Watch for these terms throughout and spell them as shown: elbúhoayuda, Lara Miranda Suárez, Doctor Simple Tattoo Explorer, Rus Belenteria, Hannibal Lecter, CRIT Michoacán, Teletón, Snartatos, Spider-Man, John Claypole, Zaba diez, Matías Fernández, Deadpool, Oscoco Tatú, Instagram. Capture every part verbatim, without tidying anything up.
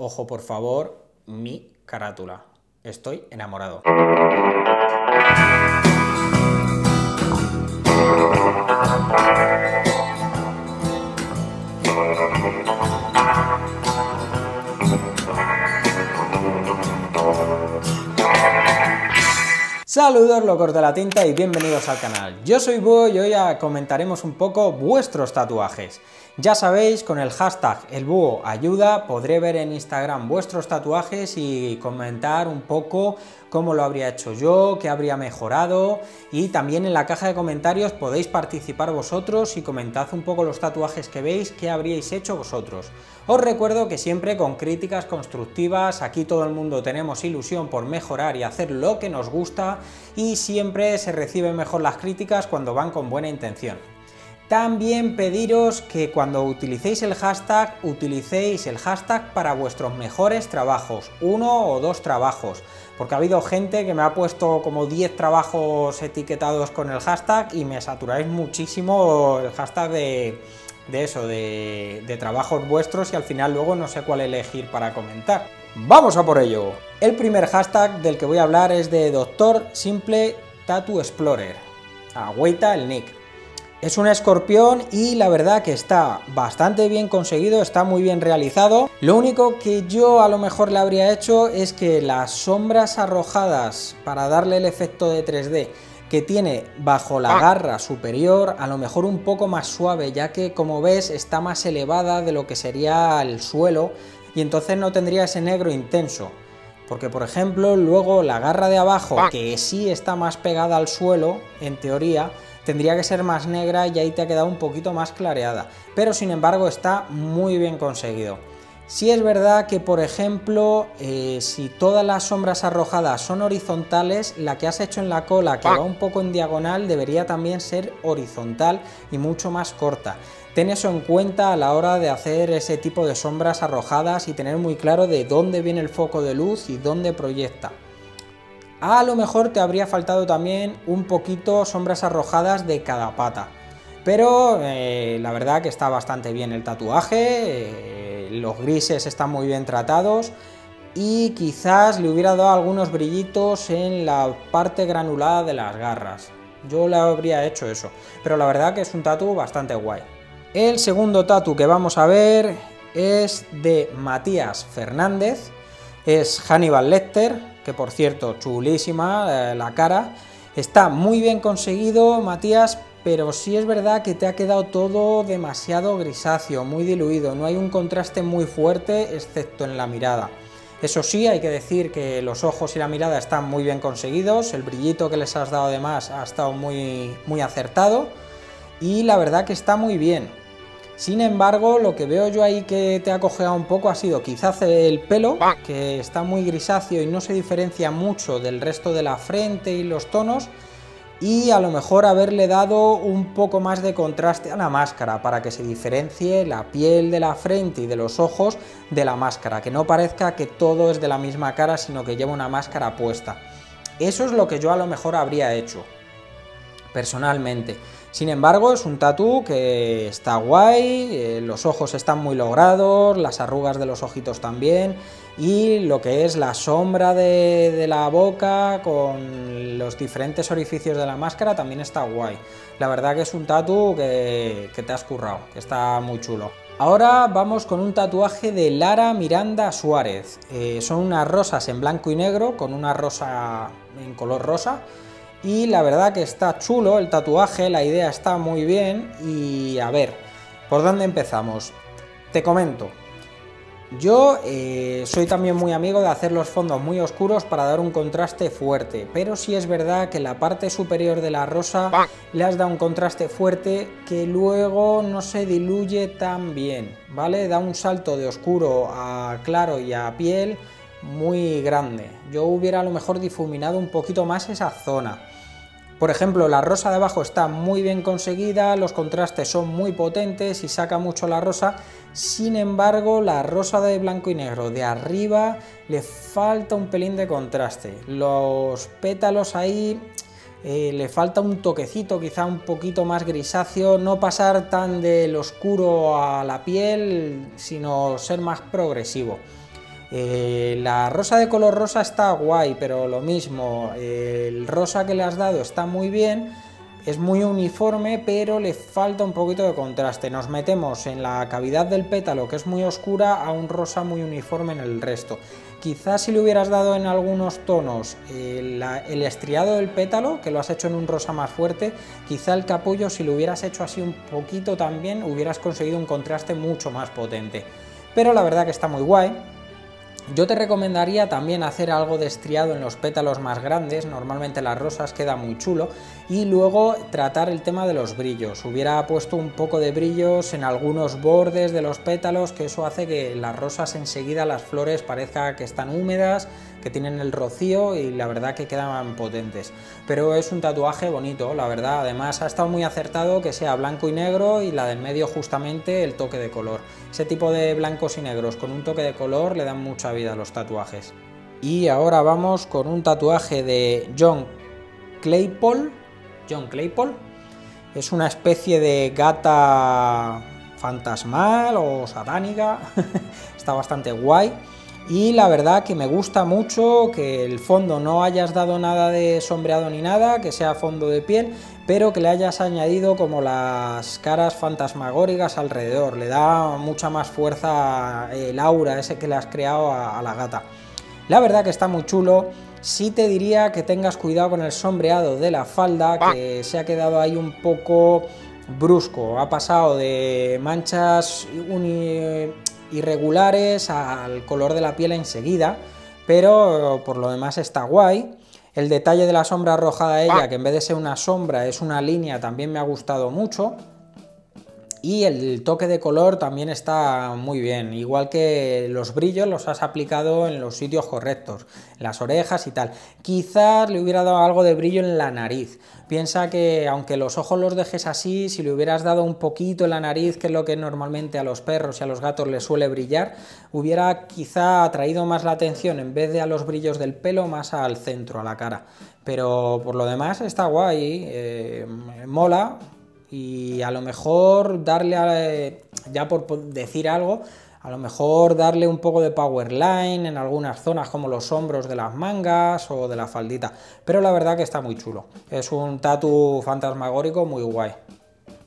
Ojo, por favor, mi carátula. Estoy enamorado. Saludos, locos de la tinta, y bienvenidos al canal. Yo soy Búho y hoy comentaremos un poco vuestros tatuajes. Ya sabéis, con el hashtag elbúhoayuda podré ver en Instagram vuestros tatuajes y comentar un poco cómo lo habría hecho yo, qué habría mejorado, y también en la caja de comentarios podéis participar vosotros y comentad un poco los tatuajes que veis, qué habríais hecho vosotros. Os recuerdo que siempre con críticas constructivas, aquí todo el mundo tenemos ilusión por mejorar y hacer lo que nos gusta, y siempre se reciben mejor las críticas cuando van con buena intención. También pediros que cuando utilicéis el hashtag, utilicéis el hashtag para vuestros mejores trabajos, uno o dos trabajos, porque ha habido gente que me ha puesto como diez trabajos etiquetados con el hashtag y me saturáis muchísimo el hashtag de, de eso, de, de trabajos vuestros, y al final luego no sé cuál elegir para comentar. ¡Vamos a por ello! El primer hashtag del que voy a hablar es de Doctor Simple Tattoo Explorer. Agüita el nick. Es un escorpión y la verdad que está bastante bien conseguido, está muy bien realizado. Lo único que yo a lo mejor le habría hecho es que las sombras arrojadas para darle el efecto de tres D que tiene bajo la garra superior, a lo mejor un poco más suave, ya que como ves está más elevada de lo que sería el suelo, y entonces no tendría ese negro intenso. Porque, por ejemplo, luego la garra de abajo, que sí está más pegada al suelo, en teoría, tendría que ser más negra y ahí te ha quedado un poquito más clareada, pero sin embargo está muy bien conseguido. Sí es verdad que, por ejemplo, eh, si todas las sombras arrojadas son horizontales, la que has hecho en la cola, que va un poco en diagonal, debería también ser horizontal y mucho más corta. Ten eso en cuenta a la hora de hacer ese tipo de sombras arrojadas y tener muy claro de dónde viene el foco de luz y dónde proyecta. A lo mejor te habría faltado también un poquito sombras arrojadas de cada pata, pero eh, la verdad que está bastante bien el tatuaje, eh, los grises están muy bien tratados, y quizás le hubiera dado algunos brillitos en la parte granulada de las garras. Yo le habría hecho eso, pero la verdad que es un tatu bastante guay. El segundo tatu que vamos a ver es de Matías Fernández, es Hannibal Lecter, que por cierto, chulísima eh, la cara, está muy bien conseguido, Matías, pero sí es verdad que te ha quedado todo demasiado grisáceo, muy diluido, no hay un contraste muy fuerte excepto en la mirada. Eso sí, hay que decir que los ojos y la mirada están muy bien conseguidos, el brillito que les has dado además ha estado muy, muy acertado, y la verdad que está muy bien. Sin embargo, lo que veo yo ahí que te ha cojeado un poco ha sido quizás el pelo, que está muy grisáceo y no se diferencia mucho del resto de la frente y los tonos, y a lo mejor haberle dado un poco más de contraste a la máscara para que se diferencie la piel de la frente y de los ojos de la máscara, que no parezca que todo es de la misma cara, sino que lleva una máscara puesta. Eso es lo que yo a lo mejor habría hecho, personalmente. Sin embargo, es un tatú que está guay, eh, los ojos están muy logrados, las arrugas de los ojitos también, y lo que es la sombra de, de la boca con los diferentes orificios de la máscara también está guay. La verdad que es un tatú que, que te has currado, que está muy chulo. Ahora vamos con un tatuaje de Lara Miranda Suárez. Eh, son unas rosas en blanco y negro con una rosa en color rosa. Y la verdad que está chulo el tatuaje, la idea está muy bien, y a ver, ¿por dónde empezamos? Te comento, yo eh, soy también muy amigo de hacer los fondos muy oscuros para dar un contraste fuerte, pero sí es verdad que la parte superior de la rosa le has dado un contraste fuerte que luego no se diluye tan bien, ¿vale? Da un salto de oscuro a claro y a piel muy grande. Yo hubiera a lo mejor difuminado un poquito más esa zona. Por ejemplo, la rosa de abajo está muy bien conseguida, los contrastes son muy potentes y saca mucho la rosa. Sin embargo, la rosa de blanco y negro de arriba le falta un pelín de contraste. Los pétalos ahí eh, le falta un toquecito, quizá un poquito más grisáceo, no pasar tan del oscuro a la piel, sino ser más progresivo. Eh, la rosa de color rosa está guay, pero lo mismo, eh, el rosa que le has dado está muy bien, es muy uniforme, pero le falta un poquito de contraste. Nos metemos en la cavidad del pétalo, que es muy oscura, a un rosa muy uniforme en el resto. Quizás si le hubieras dado en algunos tonos eh, la, el estriado del pétalo, que lo has hecho en un rosa más fuerte, quizá el capullo, si lo hubieras hecho así un poquito también, hubieras conseguido un contraste mucho más potente. Pero la verdad que está muy guay. Yo te recomendaría también hacer algo de estriado en los pétalos más grandes, normalmente las rosas queda muy chulo, y luego tratar el tema de los brillos. Hubiera puesto un poco de brillos en algunos bordes de los pétalos, que eso hace que las rosas enseguida, las flores, parezca que están húmedas, que tienen el rocío, y la verdad que quedan potentes. Pero es un tatuaje bonito, la verdad. Además ha estado muy acertado que sea blanco y negro, y la del medio justamente el toque de color. Ese tipo de blancos y negros con un toque de color le dan mucha vida a los tatuajes. Y ahora vamos con un tatuaje de John Claypole. John Claypole es una especie de gata fantasmal o satánica. Está bastante guay. Y la verdad que me gusta mucho que el fondo no hayas dado nada de sombreado ni nada, que sea fondo de piel, pero que le hayas añadido como las caras fantasmagóricas alrededor. Le da mucha más fuerza el aura ese que le has creado a, a la gata. La verdad que está muy chulo. Sí te diría que tengas cuidado con el sombreado de la falda, que se ha quedado ahí un poco brusco. Ha pasado de manchas uni... irregulares al color de la piel enseguida, pero por lo demás está guay. El detalle de la sombra arrojada a ella, que en vez de ser una sombra es una línea, también me ha gustado mucho. Y el toque de color también está muy bien, igual que los brillos los has aplicado en los sitios correctos, las orejas y tal. Quizás le hubiera dado algo de brillo en la nariz. Piensa que aunque los ojos los dejes así, si le hubieras dado un poquito en la nariz, que es lo que normalmente a los perros y a los gatos les suele brillar, hubiera quizá atraído más la atención, en vez de a los brillos del pelo, más al centro, a la cara. Pero por lo demás está guay, eh, mola. Y a lo mejor darle, a, ya por decir algo, a lo mejor darle un poco de power line en algunas zonas como los hombros de las mangas o de la faldita. Pero la verdad que está muy chulo. Es un tatu fantasmagórico muy guay.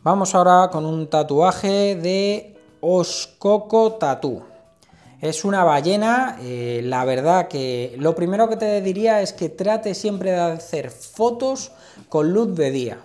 Vamos ahora con un tatuaje de Oscoco Tatú. Es una ballena, eh, la verdad que lo primero que te diría es que trate siempre de hacer fotos con luz de día,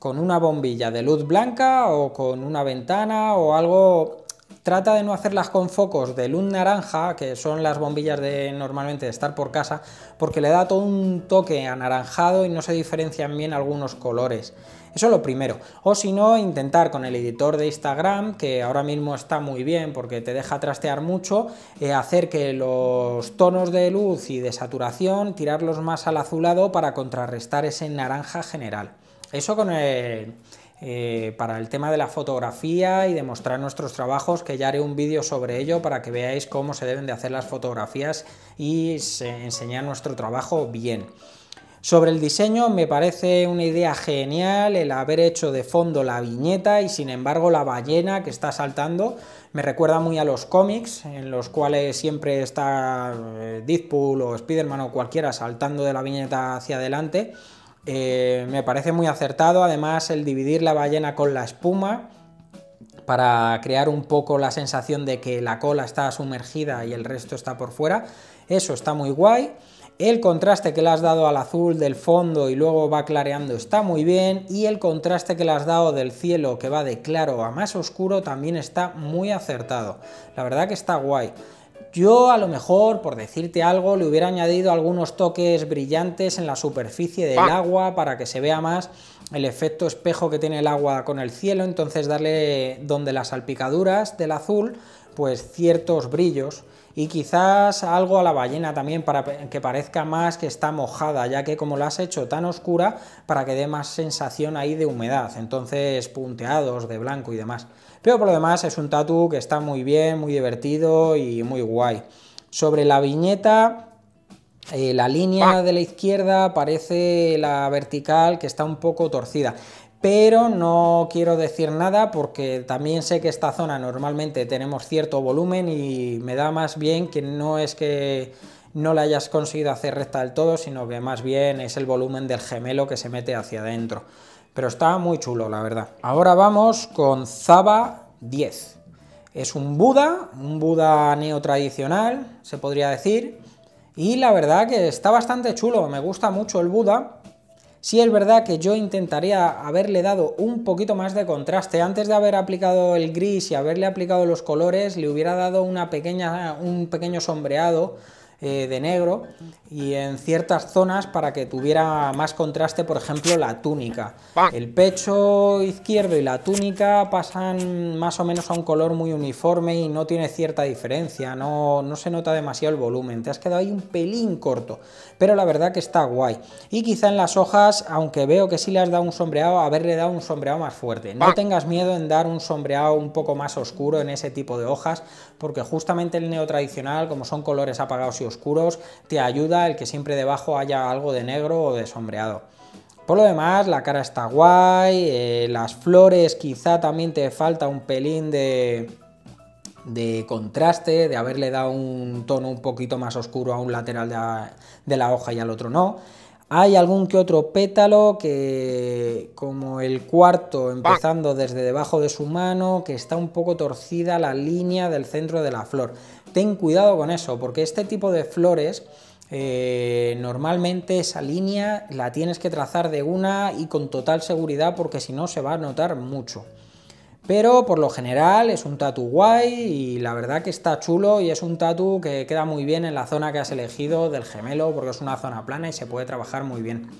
con una bombilla de luz blanca o con una ventana o algo. Trata de no hacerlas con focos de luz naranja, que son las bombillas de normalmente de estar por casa, porque le da todo un toque anaranjado y no se diferencian bien algunos colores. Eso es lo primero. O si no, intentar con el editor de Instagram, que ahora mismo está muy bien porque te deja trastear mucho, eh, hacer que los tonos de luz y de saturación, tirarlos más al azulado para contrarrestar ese naranja general. Eso con el, eh, para el tema de la fotografía y de mostrar nuestros trabajos, que ya haré un vídeo sobre ello para que veáis cómo se deben de hacer las fotografías y enseñar nuestro trabajo bien. Sobre el diseño, me parece una idea genial el haber hecho de fondo la viñeta y sin embargo la ballena que está saltando me recuerda muy a los cómics, en los cuales siempre está Deadpool o Spider-Man o cualquiera saltando de la viñeta hacia adelante. Eh, me parece muy acertado, además, el dividir la ballena con la espuma para crear un poco la sensación de que la cola está sumergida y el resto está por fuera. Eso está muy guay. El contraste que le has dado al azul del fondo y luego va clareando está muy bien, y el contraste que le has dado del cielo, que va de claro a más oscuro, también está muy acertado. La verdad que está guay. Yo a lo mejor, por decirte algo, le hubiera añadido algunos toques brillantes en la superficie del agua para que se vea más el efecto espejo que tiene el agua con el cielo, entonces darle donde las salpicaduras del azul, pues ciertos brillos, y quizás algo a la ballena también para que parezca más que está mojada, ya que como la has hecho tan oscura, para que dé más sensación ahí de humedad, entonces punteados de blanco y demás. Pero por lo demás es un tatu que está muy bien, muy divertido y muy guay. Sobre la viñeta, eh, la línea de la izquierda parece la vertical que está un poco torcida. pero no quiero decir nada porque también sé que esta zona normalmente tenemos cierto volumen y me da más bien que no es que no la hayas conseguido hacer recta del todo, sino que más bien es el volumen del gemelo que se mete hacia adentro. Pero está muy chulo, la verdad. Ahora vamos con Zaba diez. Es un Buda, un Buda neotradicional, se podría decir, y la verdad que está bastante chulo, me gusta mucho el Buda. Sí es verdad que yo intentaría haberle dado un poquito más de contraste. Antes de haber aplicado el gris y haberle aplicado los colores, le hubiera dado una pequeña, un pequeño sombreado eh, de negro y en ciertas zonas para que tuviera más contraste, por ejemplo, la túnica. El pecho izquierdo y la túnica pasan más o menos a un color muy uniforme y no tiene cierta diferencia, no, no se nota demasiado el volumen. Te has quedado ahí un pelín corto, pero la verdad que está guay. Y quizá en las hojas, aunque veo que sí le has dado un sombreado, haberle dado un sombreado más fuerte. No tengas miedo en dar un sombreado un poco más oscuro en ese tipo de hojas, porque justamente el neotradicional, como son colores apagados y oscuros, te ayuda el que siempre debajo haya algo de negro o de sombreado. Por lo demás, la cara está guay, eh, las flores quizá también te falta un pelín de... de contraste, de haberle dado un tono un poquito más oscuro a un lateral de la, de la hoja y al otro no. Hay algún que otro pétalo que, como el cuarto, empezando desde debajo de su mano, que está un poco torcida la línea del centro de la flor. Ten cuidado con eso, porque este tipo de flores, eh, normalmente esa línea la tienes que trazar de una y con total seguridad, porque si no se va a notar mucho. Pero por lo general es un tatu guay y la verdad que está chulo y es un tatu que queda muy bien en la zona que has elegido del gemelo porque es una zona plana y se puede trabajar muy bien.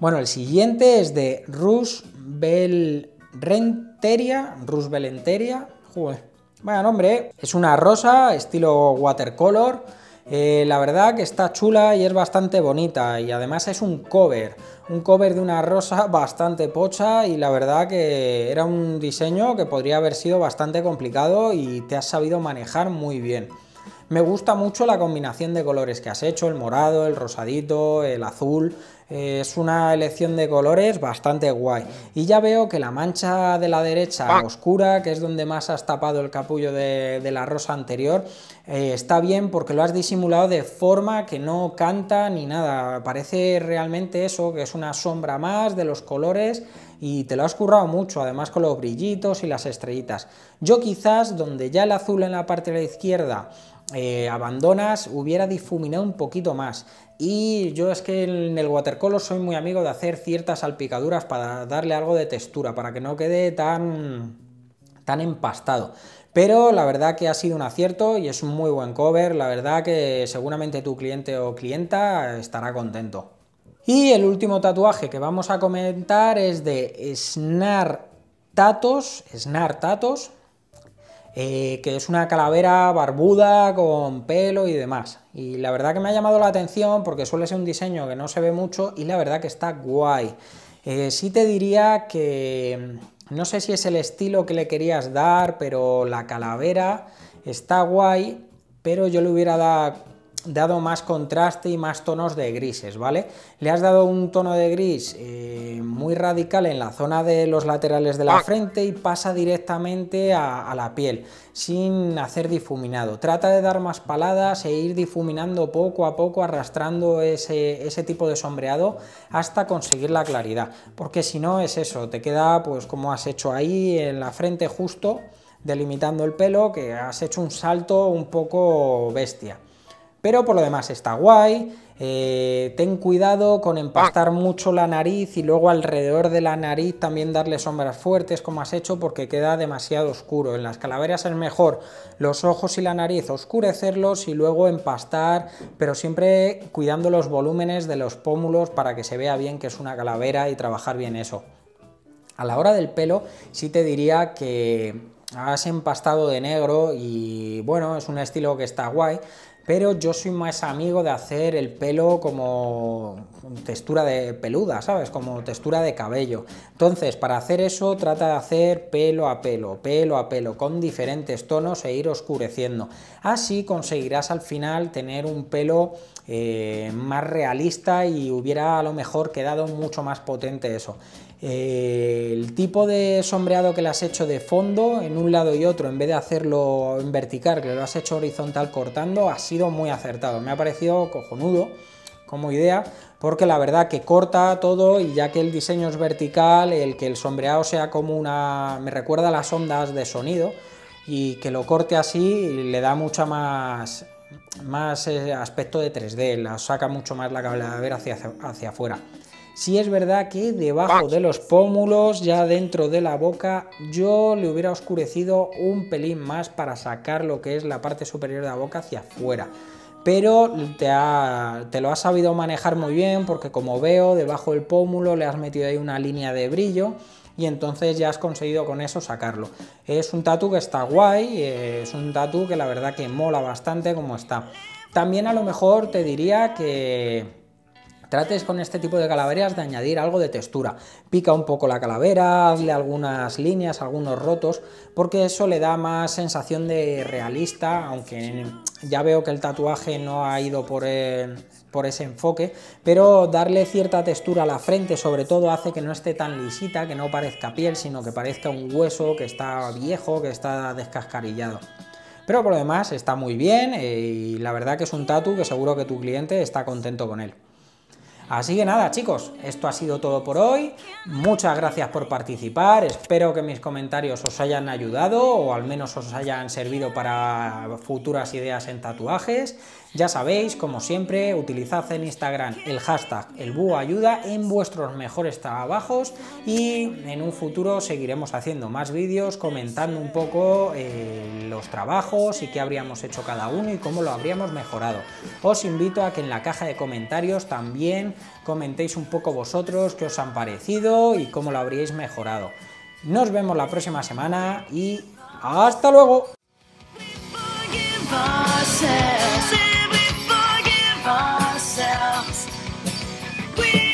Bueno, el siguiente es de Rus Belenteria, Rus Belenteria, joder, vaya nombre, es una rosa estilo watercolor, eh, la verdad que está chula y es bastante bonita y además es un cover. Un cover de una rosa bastante pocha y la verdad que era un diseño que podría haber sido bastante complicado y te has sabido manejar muy bien. Me gusta mucho la combinación de colores que has hecho, el morado, el rosadito, el azul. Es una elección de colores bastante guay. Y ya veo que la mancha de la derecha oscura, que es donde más has tapado el capullo de, de la rosa anterior, eh, está bien porque lo has disimulado de forma que no canta ni nada. Parece realmente eso, que es una sombra más de los colores y te lo has currado mucho, además con los brillitos y las estrellitas. Yo quizás, donde ya el azul en la parte de la izquierda Eh, abandonas, hubiera difuminado un poquito más. Y yo es que en el watercolor soy muy amigo de hacer ciertas salpicaduras para darle algo de textura, para que no quede tan, tan empastado. Pero la verdad que ha sido un acierto y es un muy buen cover, la verdad que seguramente tu cliente o clienta estará contento. Y el último tatuaje que vamos a comentar es de Snartatos, Snartatos, Eh, que es una calavera barbuda con pelo y demás. Y la verdad que me ha llamado la atención porque suele ser un diseño que no se ve mucho y la verdad que está guay. Eh, sí te diría que no sé si es el estilo que le querías dar, pero la calavera está guay, pero yo le hubiera dado... dado más contraste y más tonos de grises, ¿vale? Le has dado un tono de gris eh, muy radical en la zona de los laterales de la frente y pasa directamente a, a la piel, sin hacer difuminado. Trata de dar más paladas e ir difuminando poco a poco, arrastrando ese, ese tipo de sombreado hasta conseguir la claridad, porque si no es eso, te queda pues como has hecho ahí en la frente justo, delimitando el pelo, que has hecho un salto un poco bestia. Pero por lo demás está guay, eh, ten cuidado con empastar mucho la nariz y luego alrededor de la nariz también darle sombras fuertes como has hecho porque queda demasiado oscuro. En las calaveras es mejor los ojos y la nariz oscurecerlos y luego empastar, pero siempre cuidando los volúmenes de los pómulos para que se vea bien que es una calavera y trabajar bien eso. A la hora del pelo sí te diría que has empastado de negro y bueno, es un estilo que está guay. Pero yo soy más amigo de hacer el pelo como textura de peluda, ¿sabes? Como textura de cabello. Entonces, para hacer eso, trata de hacer pelo a pelo, pelo a pelo, con diferentes tonos e ir oscureciendo. Así conseguirás al final tener un pelo eh, más realista y hubiera a lo mejor quedado mucho más potente eso. Eh, el tipo de sombreado que le has hecho de fondo en un lado y otro, en vez de hacerlo en vertical, que lo has hecho horizontal cortando, ha sido muy acertado. Me ha parecido cojonudo como idea, porque la verdad que corta todo, y ya que el diseño es vertical, el que el sombreado sea como una... me recuerda a las ondas de sonido, y que lo corte así le da mucha más, más aspecto de tres D, la saca mucho más la calavera hacia, hacia afuera. Sí es verdad que debajo de los pómulos, ya dentro de la boca, yo le hubiera oscurecido un pelín más para sacar lo que es la parte superior de la boca hacia afuera. Pero te, ha, te lo has sabido manejar muy bien, porque como veo, debajo del pómulo le has metido ahí una línea de brillo, y entonces ya has conseguido con eso sacarlo. Es un tatu que está guay, es un tatu que la verdad que mola bastante como está. También a lo mejor te diría que trates con este tipo de calaveras de añadir algo de textura. Pica un poco la calavera, hazle algunas líneas, algunos rotos, porque eso le da más sensación de realista, aunque ya veo que el tatuaje no ha ido por, eh, por ese enfoque, pero darle cierta textura a la frente sobre todo hace que no esté tan lisita, que no parezca piel, sino que parezca un hueso que está viejo, que está descascarillado. Pero por lo demás está muy bien, y la verdad que es un tatu que seguro que tu cliente está contento con él. Así que nada, chicos, esto ha sido todo por hoy. Muchas gracias por participar, espero que mis comentarios os hayan ayudado, o al menos os hayan servido para futuras ideas en tatuajes. Ya sabéis, como siempre, utilizad en Instagram el hashtag elbuoayuda en vuestros mejores trabajos, y en un futuro seguiremos haciendo más vídeos comentando un poco eh, los trabajos y qué habríamos hecho cada uno y cómo lo habríamos mejorado. Os invito a que en la caja de comentarios también comentéis un poco vosotros qué os han parecido y cómo lo habríais mejorado. Nos vemos la próxima semana y ¡hasta luego! We